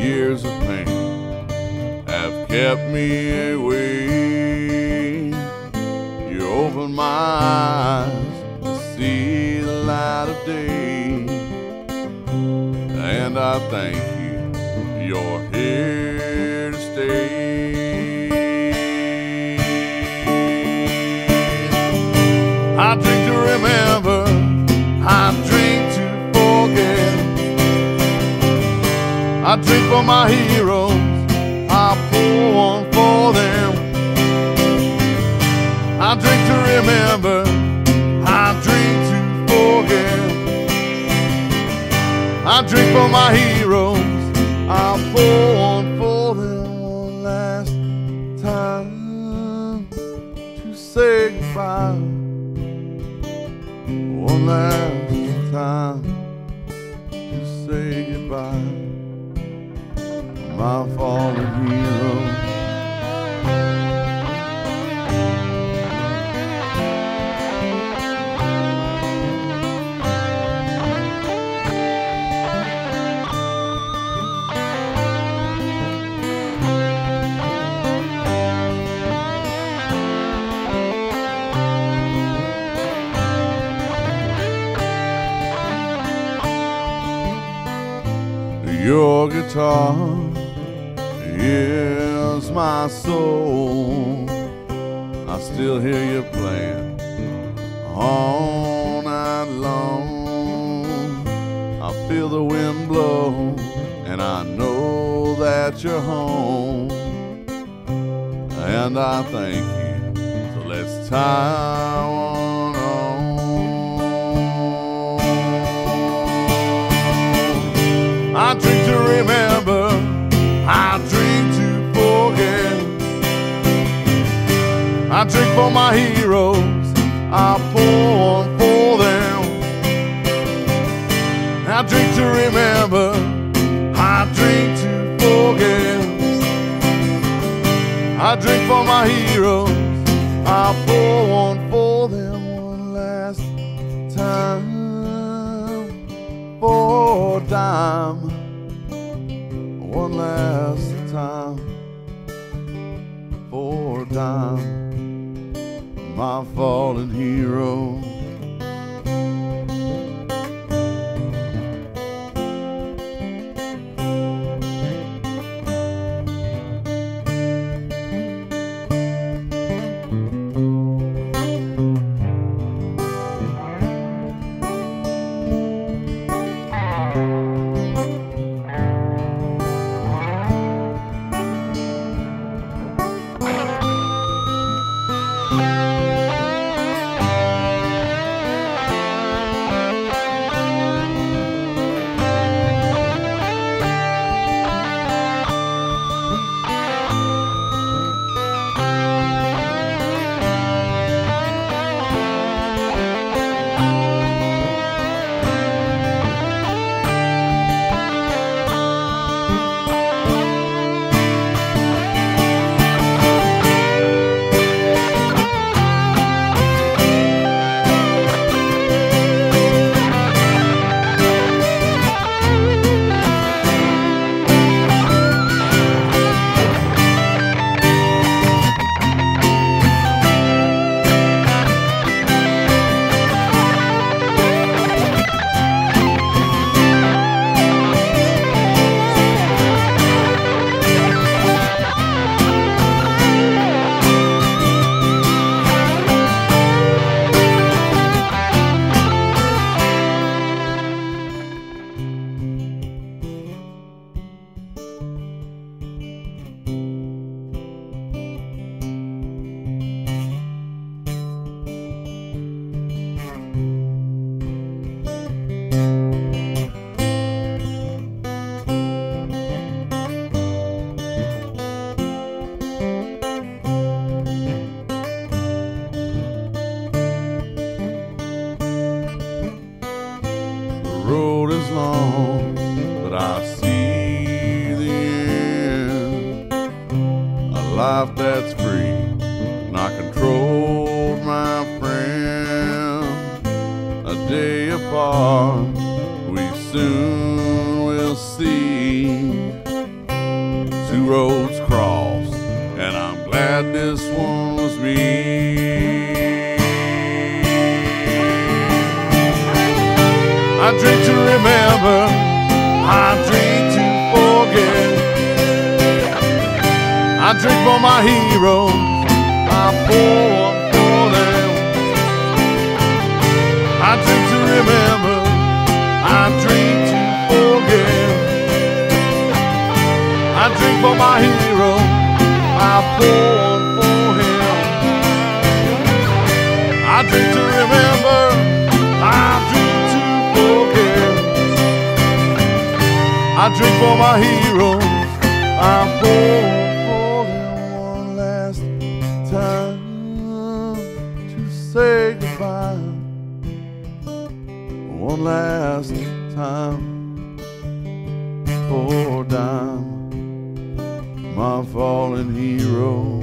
years of pain have kept me awake. You opened my eyes to see the light of day, and I thank you, you're here to stay. I drink to remember, I drink to forget, I drink for my heroes, I pour one for them. I drink to remember, I drink to forget, I drink for my heroes, I pour one for them. One last time to say goodbye, one last time to say goodbye. My fallen hero. Your guitar is my soul. I still hear you playing all night long. I feel the wind blow, and I know that you're home, and I thank you. So let's tie one on. I drink to remember, I drink to forget, I drink for my heroes, I pour one for them. I drink to remember, I drink to forget, I drink for my heroes, I pour one for them. One last time for a dime, one last time for a dime, my fallen hero. Life that's free, and I control my friend. A day apart, we soon will see. this was me. I drink to remember, I drink to forget, I drink for my hero, I pour for them. I drink to remember, I drink to forget, I drink for my hero, I pour for him. I drink to remember, I drink to forget, I drink for my hero, I pour for him. One last time to say goodbye, one last time for a dime, my fallen hero.